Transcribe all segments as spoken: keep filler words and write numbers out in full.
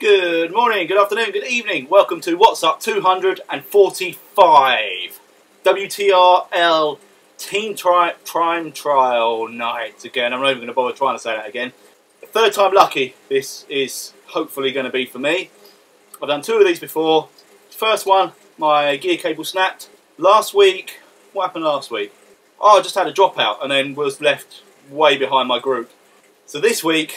Good morning, good afternoon, good evening. Welcome to What's Up two forty-five. W T R L Team tri Prime Trial Night. Again, I'm not even going to bother trying to say that again. Third time lucky this is hopefully going to be for me. I've done two of these before. First one, my gear cable snapped. Last week, what happened last week? Oh, I just had a dropout and then was left way behind my group. So this week,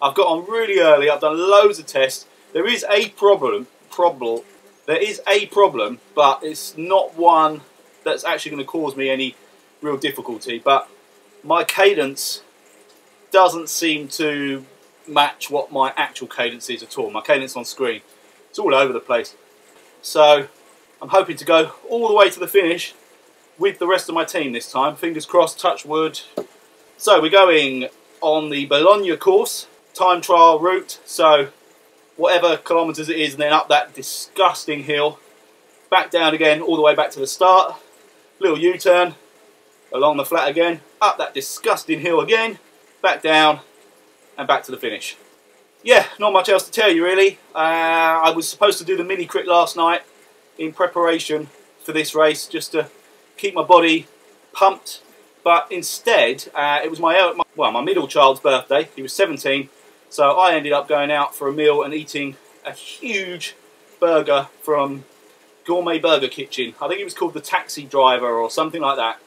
I've got on really early, I've done loads of tests. There is a problem, problem. There is a problem, but it's not one that's actually going to cause me any real difficulty. But my cadence doesn't seem to match what my actual cadence is at all. My cadence on screen, it's all over the place. So I'm hoping to go all the way to the finish with the rest of my team this time. Fingers crossed, touch wood. So we're going on the Bologna course. Time trial route, so whatever kilometres it is, and then up that disgusting hill, back down again, all the way back to the start, little U-turn, along the flat again, up that disgusting hill again, back down, and back to the finish. Yeah, not much else to tell you really. Uh, I was supposed to do the mini crit last night in preparation for this race, just to keep my body pumped, but instead, uh, it was my, my, well, my middle child's birthday, he was seventeen, so I ended up going out for a meal and eating a huge burger from Gourmet Burger Kitchen. I think it was called the Taxi Driver or something like that.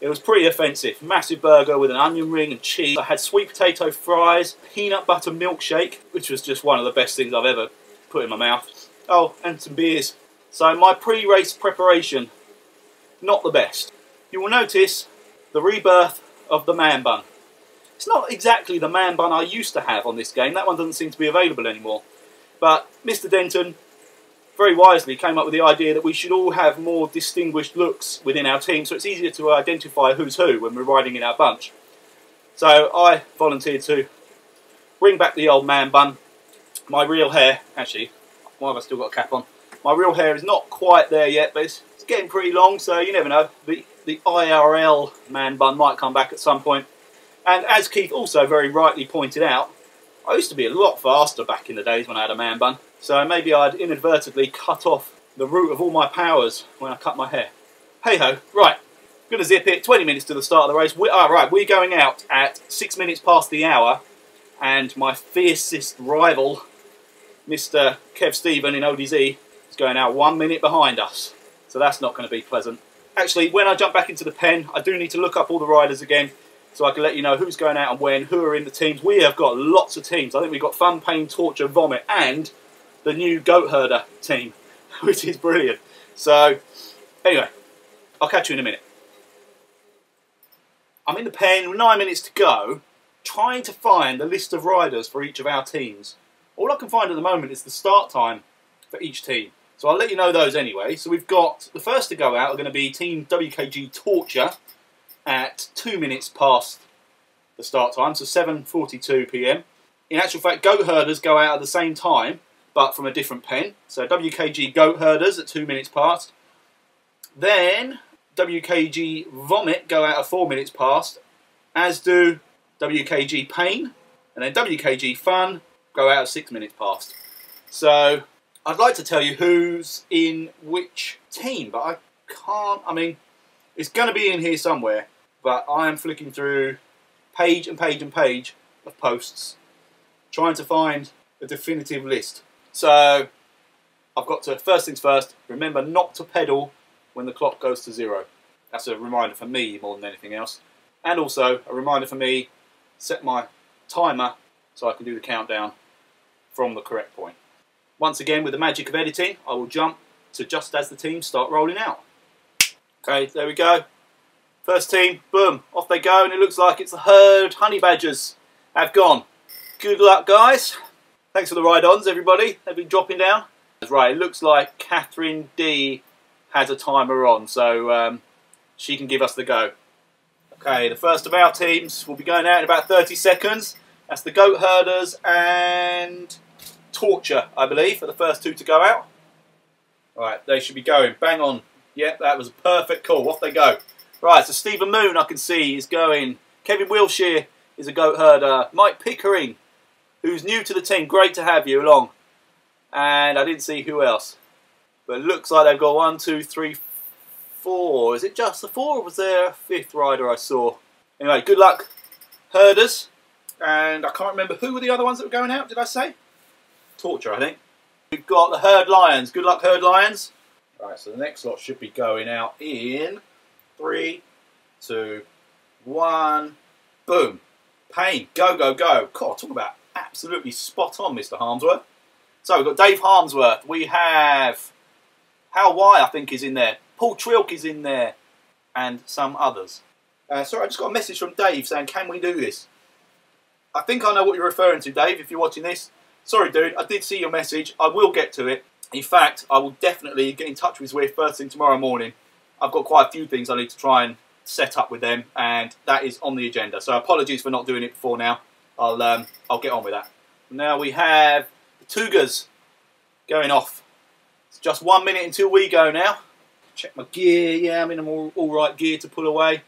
It was pretty offensive. Massive burger with an onion ring and cheese. I had sweet potato fries, peanut butter milkshake, which was just one of the best things I've ever put in my mouth. Oh, and some beers. So my pre-race preparation, not the best. You will notice the rebirth of the man bun. It's not exactly the man bun I used to have on this game. That one doesn't seem to be available anymore. But Mister Denton very wisely came up with the idea that we should all have more distinguished looks within our team, so it's easier to identify who's who when we're riding in our bunch. So I volunteered to bring back the old man bun. My real hair, actually, why have I still got a cap on? My real hair is not quite there yet, but it's, it's getting pretty long, so you never know. The, the I R L man bun might come back at some point. And as Keith also very rightly pointed out, I used to be a lot faster back in the days when I had a man bun. So maybe I'd inadvertently cut off the root of all my powers when I cut my hair. Hey ho, right, I'm gonna zip it, twenty minutes to the start of the race. We, all right, we're going out at six minutes past the hour, and my fiercest rival, Mister Kev Steven in O D Z, is going out one minute behind us. So that's not gonna be pleasant. Actually, when I jump back into the pen, I do need to look up all the riders again, so I can let you know who's going out and when, who are in the teams. We have got lots of teams. I think we've got Fun, Pain, Torture, Vomit, and the new Goat Herder team, which is brilliant. So, anyway, I'll catch you in a minute. I'm in the pen with nine minutes to go, trying to find the list of riders for each of our teams. All I can find at the moment is the start time for each team. So I'll let you know those anyway. So we've got, the first to go out are going to be Team W K G Torture, at two minutes past the start time, so seven forty-two p m. In actual fact, Goat Herders go out at the same time, but from a different pen. So W K G Goat Herders at two minutes past. Then W K G Vomit go out at four minutes past, as do W K G Pain, and then W K G Fun go out at six minutes past. So I'd like to tell you who's in which team, but I can't, I mean, it's going to be in here somewhere. But I am flicking through page and page and page of posts, trying to find a definitive list. So I've got to, first things first, remember not to pedal when the clock goes to zero. That's a reminder for me more than anything else. And also a reminder for me, set my timer so I can do the countdown from the correct point. Once again, with the magic of editing, I will jump to just as the teams start rolling out. Okay, there we go. First team, boom, off they go, and it looks like it's the herd. Honey badgers have gone. Good luck, guys. Thanks for the ride-ons, everybody. They've been dropping down. Right, it looks like Catherine D has a timer on, so um, she can give us the go. Okay, the first of our teams will be going out in about thirty seconds. That's the Goat Herders and Torture, I believe, are the first two to go out. All right, they should be going. Bang on. Yep, that was a perfect call. Off they go. Right, so Stephen Moon, I can see, is going. Kevin Wiltshire is a Goat Herder. Mike Pickering, who's new to the team, great to have you along. and I didn't see who else. But it looks like they've got one, two, three, four. Is it just the four, or was there a fifth rider I saw? Anyway, good luck, herders. And I can't remember who were the other ones that were going out, did I say? Torture, I think. We've got the Herd Lions. Good luck, Herd Lions. Right, so the next lot should be going out in three, two, one, boom. Payne, go, go, go. God, talk about absolutely spot on, Mister Harmsworth. So we've got Dave Harmsworth. We have Hal Wye, I think, is in there. Paul Triolk is in there. And some others. Uh, sorry, I just got a message from Dave saying, can we do this? I think I know what you're referring to, Dave, if you're watching this. Sorry, dude, I did see your message. I will get to it. In fact, I will definitely get in touch with Zwift first thing tomorrow morning. I've got quite a few things I need to try and set up with them, and that is on the agenda. So apologies for not doing it before now. I'll, um, I'll get on with that. Now we have the Tugas going off. It's just one minute until we go now. Check my gear. Yeah, I'm in all, all right gear to pull away.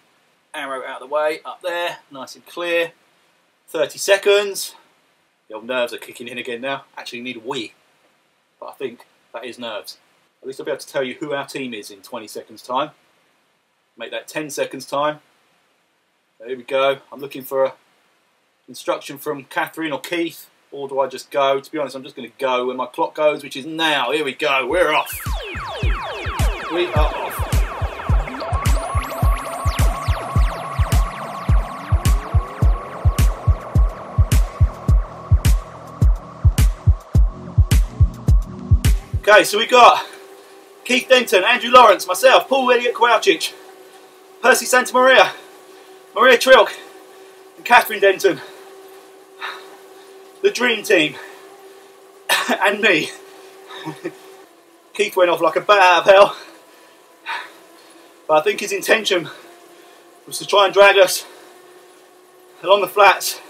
Arrow out of the way, up there, nice and clear. thirty seconds. The old nerves are kicking in again now. Actually need a wee, but I think that is nerves. At least I'll be able to tell you who our team is in twenty seconds time. Make that ten seconds time. There we go. I'm looking for a instruction from Catherine or Keith, or do I just go? To be honest, I'm just going to go where my clock goes, which is now. Here we go. We're off. We are off. Okay, so we got Keith Denton, Andrew Lawrence, myself, Paul Elliott-Kowalczyk, Percy Santamaria, Maria Trilk, and Catherine Denton. The dream team. And me. Keith went off like a bat out of hell. But I think his intention was to try and drag us along the flats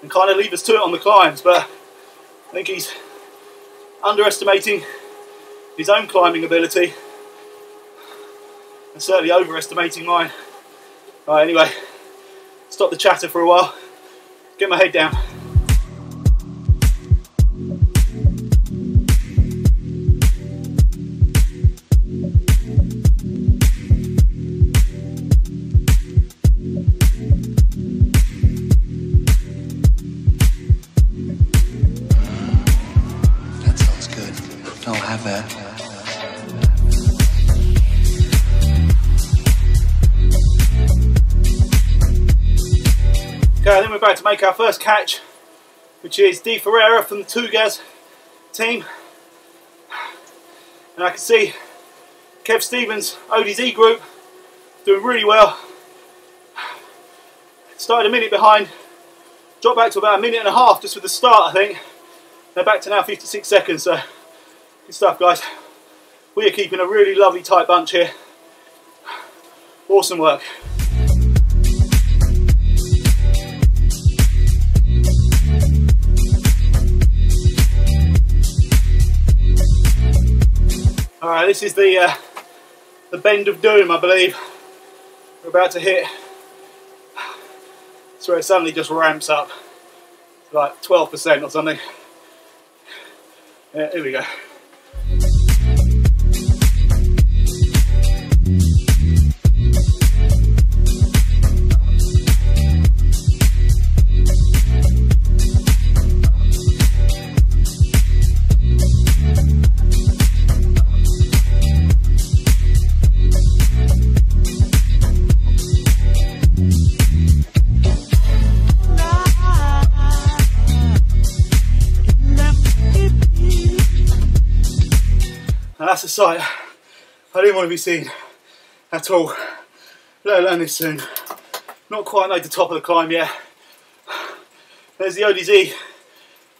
and kind of leave us to it on the climbs, but I think he's underestimating his own climbing ability and certainly overestimating mine. Alright, anyway, stop the chatter for a while, get my head down. About to make our first catch, which is Dee Ferreira from the Tugas team, and I can see Kev Steven's O D Z group doing really well. Started a minute behind, dropped back to about a minute and a half just with the start, I think. They're back to now fifty-six seconds, so good stuff, guys. We are keeping a really lovely tight bunch here. Awesome work. Alright, this is the uh, the bend of doom, I believe. We're about to hit. That's where it suddenly just ramps up to like twelve percent or something. Yeah, here we go. That's a sight I didn't want to be seen at all, let alone this soon. Not quite made the top of the climb yet. There's the O D Z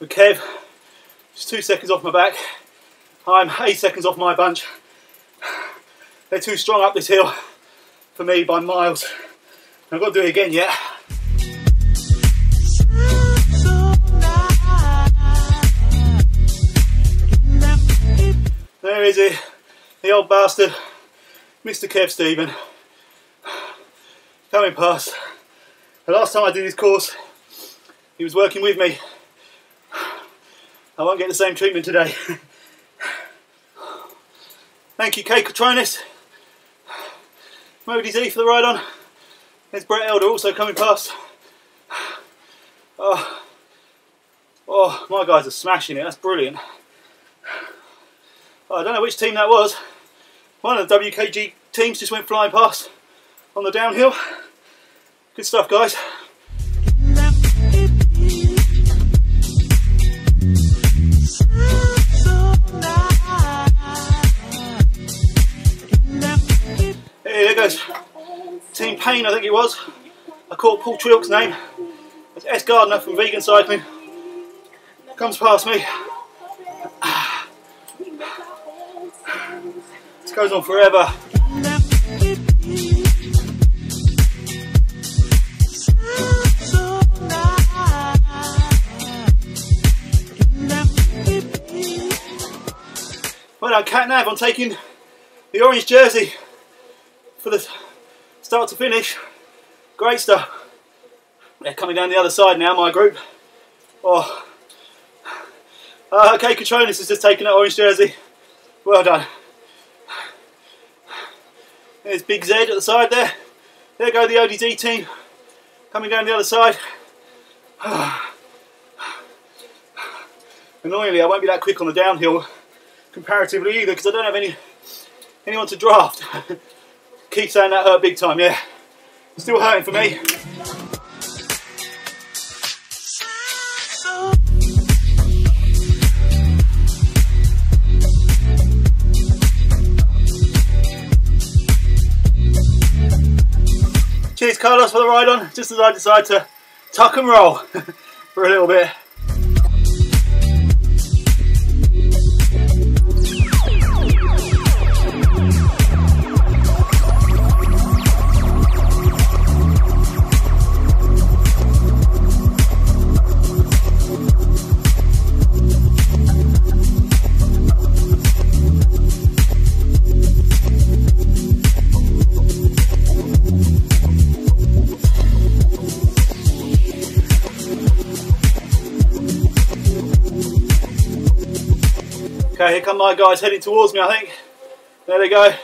with Kev, just two seconds off my back. I'm eight seconds off my bunch. They're too strong up this hill for me by miles. I've got to do it again yet. There is it, the old bastard, Mister Kev Steven, coming past. The last time I did this course, he was working with me. I won't get the same treatment today. Thank you, Kay Catronis, Moody Z for the ride on. There's Brett Elder also coming past. Oh, oh, my guys are smashing it. That's brilliant. Oh, I don't know which team that was. One of the W K G teams just went flying past on the downhill. Good stuff, guys. There goes Team Payne, I think it was. I caught Paul Triolk's name. It's S Gardner from Vegan Cycling. Comes past me. This goes on forever. Well done, Cat Nav, on taking the orange jersey for the start to finish. Great stuff. They're coming down the other side now, my group. Oh, uh, okay, Catronis has just taken that orange jersey. Well done. There's Big Z at the side there. There go the O D Z team coming down the other side. Annoyingly, I won't be that quick on the downhill comparatively either, because I don't have any anyone to draft. Keep saying that hurt big time, yeah. Still hurting for me. Cheers, Carlos, for the ride on, just as I decide to tuck and roll for a little bit. Okay, here come my guys heading towards me, I think. There they go.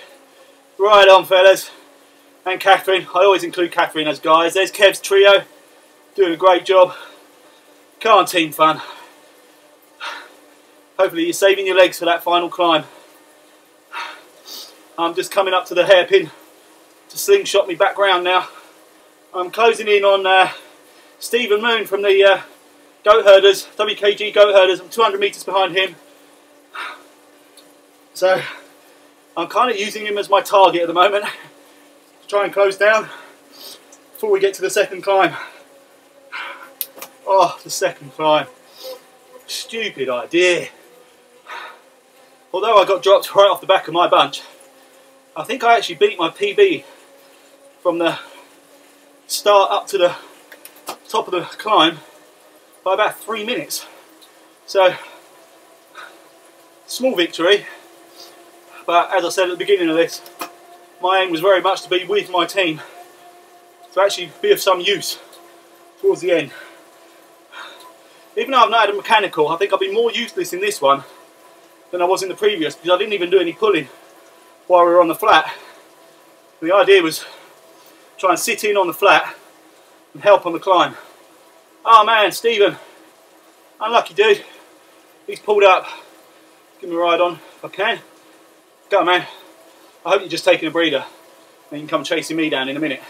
Right on, fellas. And Catherine. I always include Catherine as guys. There's Kev's trio. Doing a great job. Come on, team fun. Hopefully you're saving your legs for that final climb. I'm just coming up to the hairpin to slingshot me back round now. I'm closing in on uh, Stephen Moon from the uh, Goat Herders, W K G Goat Herders. I'm two hundred metres behind him. So I'm kind of using him as my target at the moment to try and close down before we get to the second climb. Oh, the second climb. Stupid idea. Although I got dropped right off the back of my bunch, I think I actually beat my P B from the start up to the top of the climb by about three minutes. So, small victory. But as I said at the beginning of this, my aim was very much to be with my team, to actually be of some use towards the end. Even though I've not had a mechanical, I think I've been more useless in this one than I was in the previous, because I didn't even do any pulling while we were on the flat. The idea was try and sit in on the flat and help on the climb. Oh man, Stephen, unlucky dude. He's pulled up. Give him a ride on if I can. Go on, man, I hope you're just taking a breather and you can come chasing me down in a minute.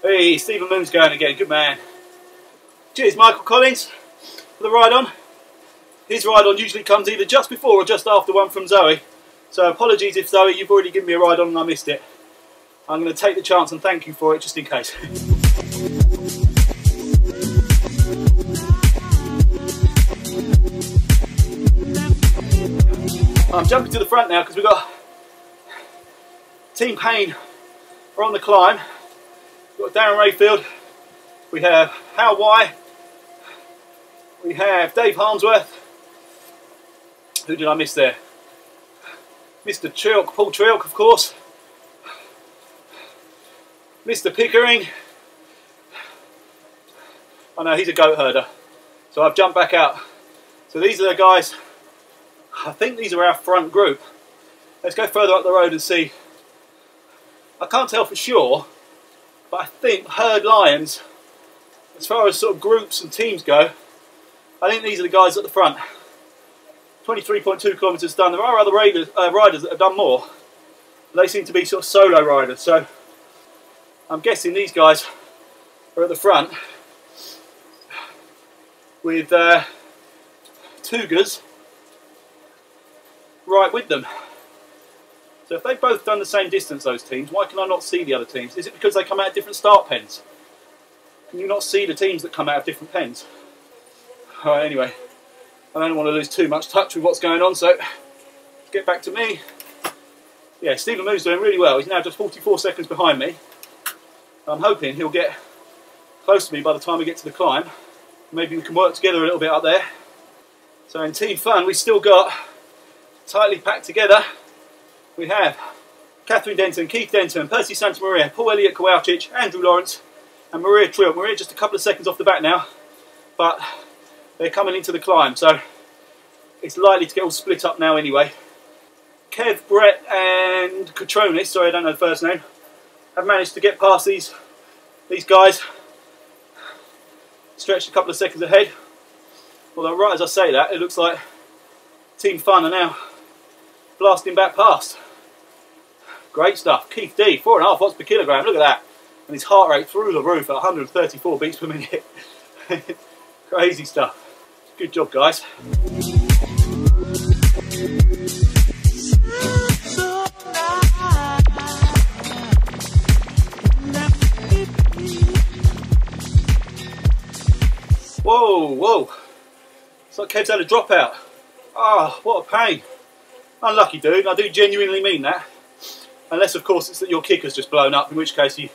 Hey, Stephen Moon's going again, good man. Cheers, Michael Collins, for the ride on. His ride on usually comes either just before or just after one from Zoe. So apologies if, Zoe, you've already given me a ride on and I missed it. I'm going to take the chance and thank you for it just in case. I'm jumping to the front now because we've got Team Payne are on the climb. We've got Darren Rayfield, we have Hal Wye, we have Dave Harmsworth. Who did I miss there? Mister Trilk, Paul Triolk, of course. Mister Pickering. I know he's a goat herder, so I've jumped back out. So these are the guys, I think these are our front group. Let's go further up the road and see. I can't tell for sure, but I think Herd Lions, as far as sort of groups and teams go, I think these are the guys at the front. twenty-three point two kilometres done. There are other riders, uh, riders that have done more. They seem to be sort of solo riders, so I'm guessing these guys are at the front with uh, Tugas right with them. So if they've both done the same distance, those teams, why can I not see the other teams? Is it because they come out of different start pens? Can you not see the teams that come out of different pens? All right, anyway, I don't want to lose too much touch with what's going on, so get back to me. Yeah, Stephen Moon's doing really well. He's now just forty-four seconds behind me. I'm hoping he'll get close to me by the time we get to the climb. Maybe we can work together a little bit up there. So in Team Fun, we've still got tightly packed together. We have Catherine Denton, Keith Denton, Percy Santamaria, Paul Elliott-Kowalczyk, Andrew Lawrence, and Maria Trilk. Maria just a couple of seconds off the back now, but they're coming into the climb, so it's likely to get all split up now anyway. Kev, Brett, and Catronis, sorry I don't know the first name, have managed to get past these, these guys, stretched a couple of seconds ahead. Although right as I say that, it looks like Team Fun are now blasting back past. Great stuff. Keith D, four and a half watts per kilogram, look at that. And his heart rate through the roof at one hundred thirty-four beats per minute. Crazy stuff. Good job, guys. Whoa, whoa. It's like Kev's had a dropout. Ah, oh, what a pain. Unlucky dude, and I do genuinely mean that. Unless, of course, it's that your kicker's just blown up, in which case you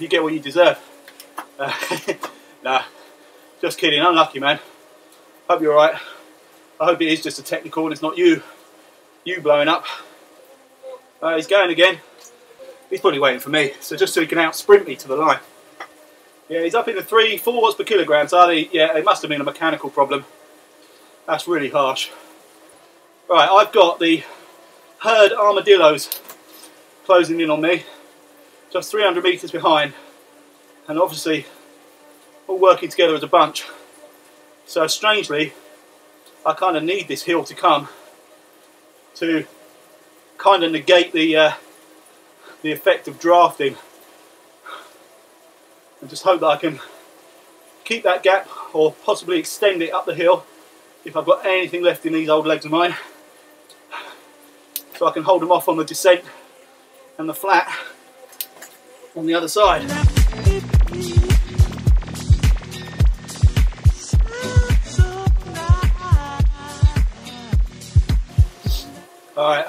you get what you deserve. Uh, nah, just kidding, unlucky, man. Hope you're alright. I hope it is just a technical and it's not you, you blowing up. Uh, he's going again. He's probably waiting for me, so just so he can out-sprint me to the line. Yeah, he's up in the three, four watts per kilogram, so they, yeah, it must have been a mechanical problem. That's really harsh. Right, I've got the Herd Armadillos closing in on me, just three hundred metres behind, and obviously all working together as a bunch. So strangely, I kind of need this hill to come to kind of negate the, uh, the effect of drafting, and just hope that I can keep that gap or possibly extend it up the hill if I've got anything left in these old legs of mine. So I can hold them off on the descent and the flat on the other side. Alright,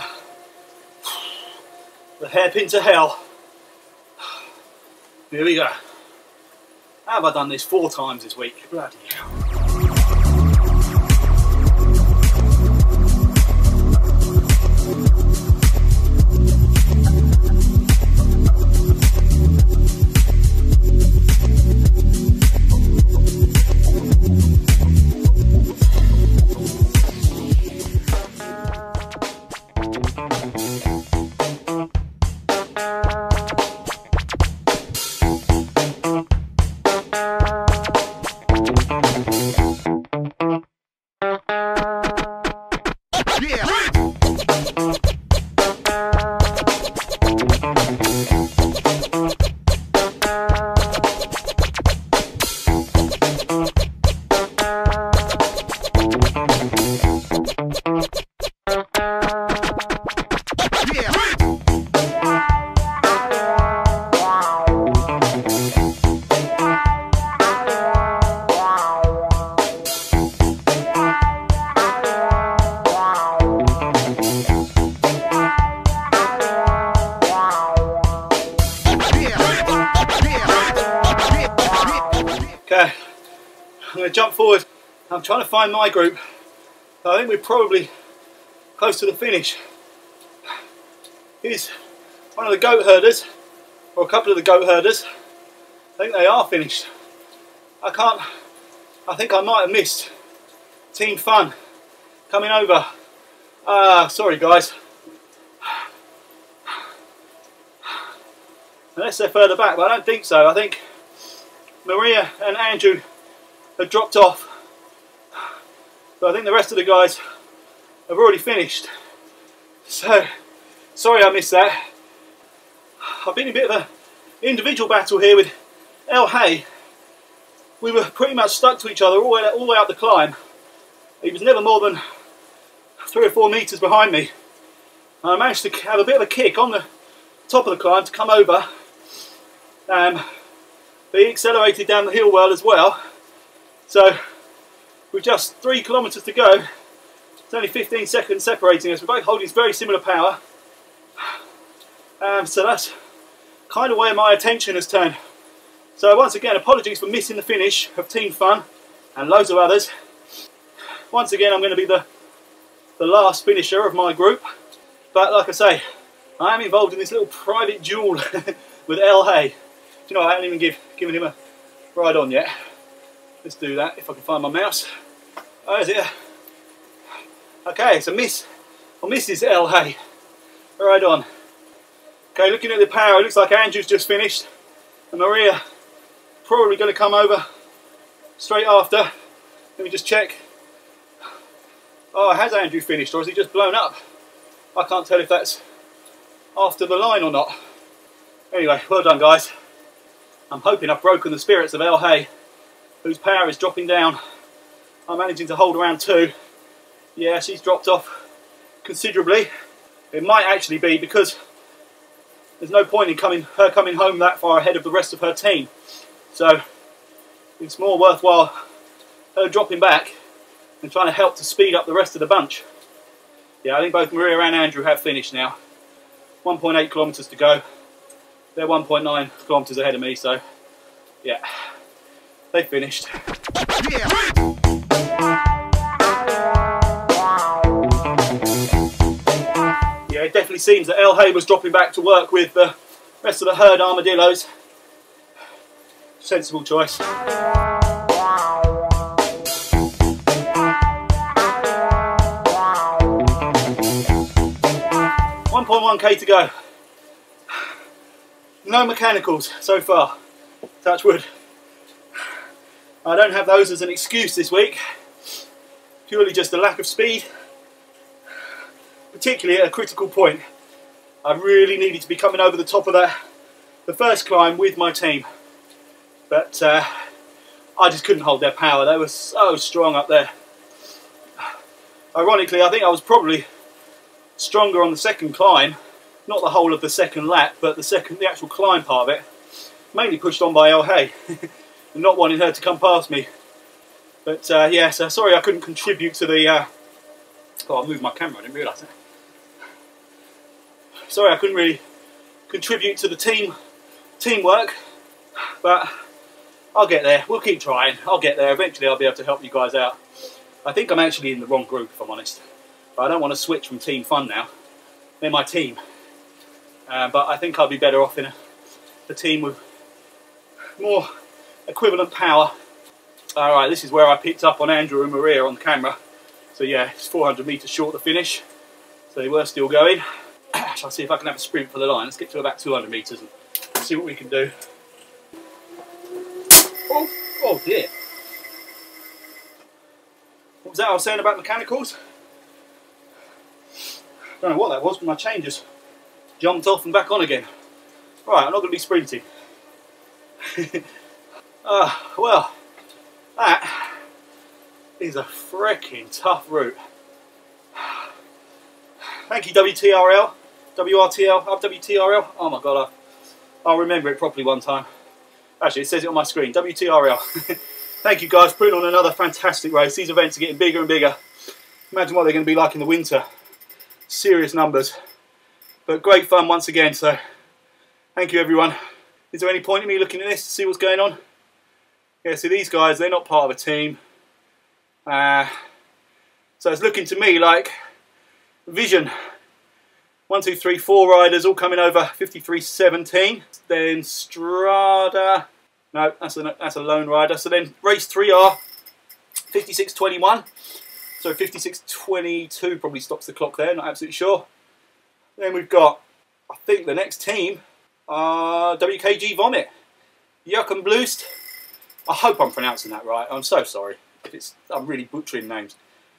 the hairpin to hell. Here we go. How have I done this four times this week? Bloody hell. Trying to find my group. I think we're probably close to the finish. Here's one of the goat herders, or a couple of the goat herders. I think they are finished. I can't, I think I might have missed Team Fun coming over. Ah, uh, sorry guys. Unless they're further back, but I don't think so. I think Maria and Andrew have dropped off. But I think the rest of the guys have already finished. So, sorry I missed that. I've been in a bit of an individual battle here with El Hay. We were pretty much stuck to each other all the, way, all the way up the climb. He was never more than three or four metres behind me. And I managed to have a bit of a kick on the top of the climb to come over. Um, but he accelerated down the hill well as well. So with just three kilometres to go, it's only fifteen seconds separating us. We're both holding very similar power. Um, so that's kind of where my attention has turned. So once again, apologies for missing the finish of Team Fun and loads of others. Once again, I'm going to be the, the last finisher of my group. But like I say, I am involved in this little private duel with El Hay. Do you know, I haven't even give, given him a ride on yet. Let's do that if I can find my mouse. Oh, is it? Okay, so Miss or Missus El Hay. Right on. Okay, looking at the power, it looks like Andrew's just finished. And Maria probably going to come over straight after. Let me just check. Oh, has Andrew finished or has he just blown up? I can't tell if that's after the line or not. Anyway, well done guys. I'm hoping I've broken the spirits of El Hay, whose power is dropping down. I'm managing to hold around two. Yeah, she's dropped off considerably. It might actually be because there's no point in coming, her coming home that far ahead of the rest of her team. So it's more worthwhile her dropping back and trying to help to speed up the rest of the bunch. Yeah, I think both Maria and Andrew have finished now. one point eight kilometres to go. They're one point nine kilometres ahead of me, so yeah, they've finished. Yeah, it definitely seems that El Hay was dropping back to work with the rest of the herd armadillos. Sensible choice. one point one K to go. No mechanicals so far. Touch wood. I don't have those as an excuse this week. Purely just a lack of speed. Particularly at a critical point. I really needed to be coming over the top of that, the first climb with my team. But uh, I just couldn't hold their power. They were so strong up there. Ironically, I think I was probably stronger on the second climb. Not the whole of the second lap, but the second, the actual climb part of it. Mainly pushed on by El Hay. And not wanting her to come past me. But uh, yeah, so sorry I couldn't contribute to the... Uh... Oh, I moved my camera, I didn't realise it. Sorry I couldn't really contribute to the team teamwork. But I'll get there. We'll keep trying. I'll get there. Eventually I'll be able to help you guys out. I think I'm actually in the wrong group, if I'm honest. But I don't want to switch from Team Fun now. They're my team. Uh, but I think I'll be better off in a, a team with more equivalent power. Alright, this is where I picked up on Andrew and Maria on the camera. So yeah, it's four hundred metres short the finish. So they were still going. Shall I see if I can have a sprint for the line? Let's get to about two hundred metres and see what we can do. Oh, oh dear. What was that I was saying about mechanicals? Don't know what that was, but my chain just jumped off and back on again. Right, I'm not going to be sprinting. uh, well, that is a freaking tough route. Thank you, W T R L. W R T L, up W T R L. Oh my god, I, I'll remember it properly one time. Actually, it says it on my screen, W T R L. Thank you guys, putting on another fantastic race. These events are getting bigger and bigger. Imagine what they're going to be like in the winter. Serious numbers, but great fun once again, so thank you everyone. Is there any point in me looking at this to see what's going on? Yeah, so these guys, they're not part of a team, uh, so it's looking to me like Vision, one, two, three, four riders all coming over fifty-three seventeen, then Strada, no that's a, that's a lone rider, so then race three R fifty-six twenty-one, So fifty-six twenty-two probably stops the clock there, not absolutely sure. Then we've got, I think the next team, uh, W K G Vomit. Jochen Blust. I hope I'm pronouncing that right. I'm so sorry if it's, I'm really butchering names.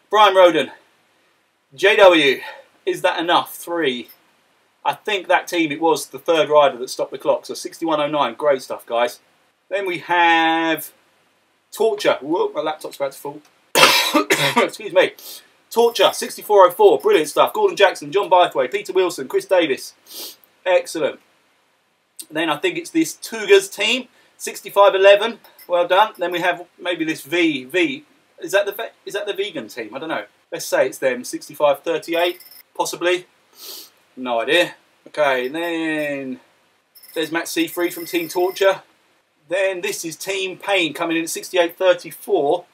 Brian Roden. J W. Is that enough? Three. I think that team, it was the third rider that stopped the clock. So sixty-one oh nine. Great stuff, guys. Then we have Torture. Whoa, my laptop's about to fall. Excuse me. Torture, sixty-four oh four. Brilliant stuff. Gordon Jackson, John Bythway, Peter Wilson, Chris Davis. Excellent. Then I think it's this Tugas team, sixty-five eleven. Well done. Then we have maybe this V. V. Is that the, is that the vegan team? I don't know. Let's say it's them, sixty-five thirty-eight, possibly. No idea. Okay, and then there's Matt Seafree from Team Torture. Then this is Team Pain coming in at sixty-eight thirty-four.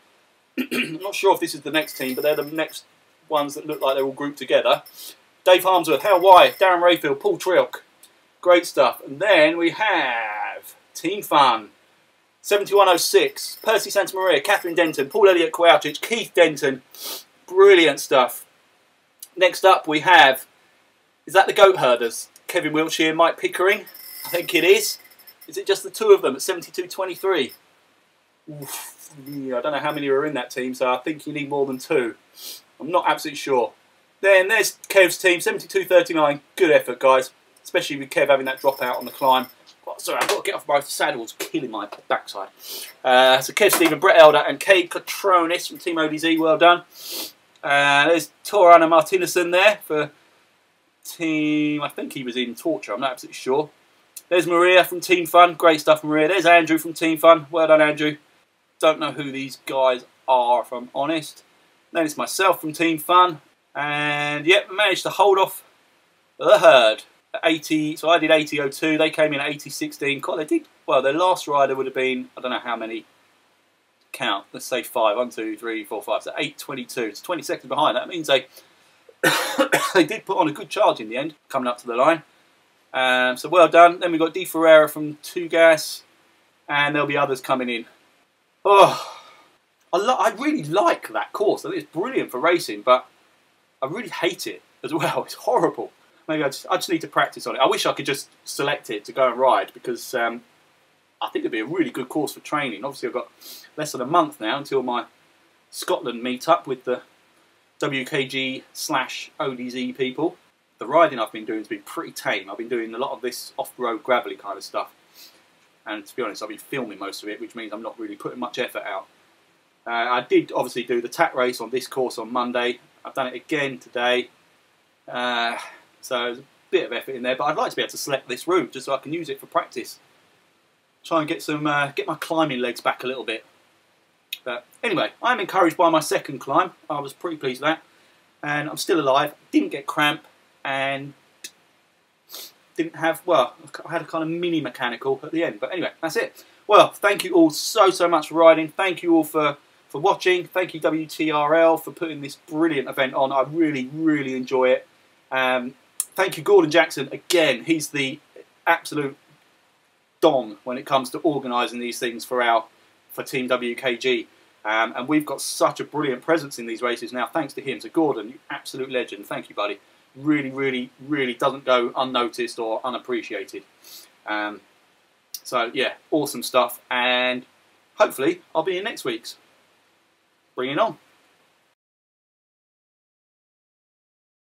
I'm not sure if this is the next team, but they're the next ones that look like they're all grouped together. Dave Harmsworth, Hal Wye, Darren Rayfield, Paul Triolk. Great stuff. And then we have Team Fun. seventy-one oh six. Percy Santamaria, Catherine Denton, Paul Elliott-Kowalczyk, Keith Denton. Brilliant stuff. Next up we have, is that the Goat Herders? Kevin Wiltshire, Mike Pickering. I think it is. Is it just the two of them at seventy-two twenty-three? Oof, yeah, I don't know how many are in that team, so I think you need more than two. I'm not absolutely sure. Then there's Kev's team, seventy-two thirty-nine. Good effort, guys. Especially with Kev having that dropout on the climb. Oh, sorry, I've got to get off my saddle. It's killing my backside. Uh, so Kev Steven, Brett Elder and Kay Catronis from Team O D Z. Well done. Uh, there's Torana Martinezson there for Team... I think he was in Torture. I'm not absolutely sure. There's Maria from Team Fun. Great stuff, Maria. There's Andrew from Team Fun. Well done, Andrew. Don't know who these guys are, if I'm honest. Then it's myself from Team Fun. And, yep, managed to hold off the herd. At eighty, so I did eighty oh two. They came in at eighty sixteen. God, they did. Well, their last rider would have been, I don't know how many count. Let's say five. One, two, three, four, five. So eight twenty-two. It's twenty seconds behind. That means they, they did put on a good charge in the end, coming up to the line. Um, so well done. Then we've got Dee Ferreira from Tugas, and there'll be others coming in. Oh, I, I really like that course. I think it's brilliant for racing, but I really hate it as well. It's horrible. Maybe I just, I just need to practice on it. I wish I could just select it to go and ride, because um, I think it'd be a really good course for training. Obviously, I've got less than a month now until my Scotland meet-up with the W K G slash O D Z people. The riding I've been doing has been pretty tame. I've been doing a lot of this off-road gravelly kind of stuff. And to be honest, I've been filming most of it, which means I'm not really putting much effort out. Uh, I did obviously do the tack race on this course on Monday. I've done it again today. Uh, so there's a bit of effort in there, but I'd like to be able to select this route just so I can use it for practice. Try and get some, uh, get my climbing legs back a little bit. But anyway, I'm encouraged by my second climb. I was pretty pleased with that. And I'm still alive. Didn't get cramp. And didn't have, well, I had a kind of mini mechanical at the end. But anyway, that's it. Well, thank you all so, so much for riding. Thank you all for, for watching. Thank you, W T R L, for putting this brilliant event on. I really, really enjoy it. Um, thank you, Gordon Jackson. Again, he's the absolute don when it comes to organising these things for our, for Team W K G. Um, and we've got such a brilliant presence in these races now, thanks to him. So, Gordon, you absolute legend. Thank you, buddy. Really, really, really doesn't go unnoticed or unappreciated. Um, so, yeah, awesome stuff. And hopefully I'll be in next week's. Bring it on.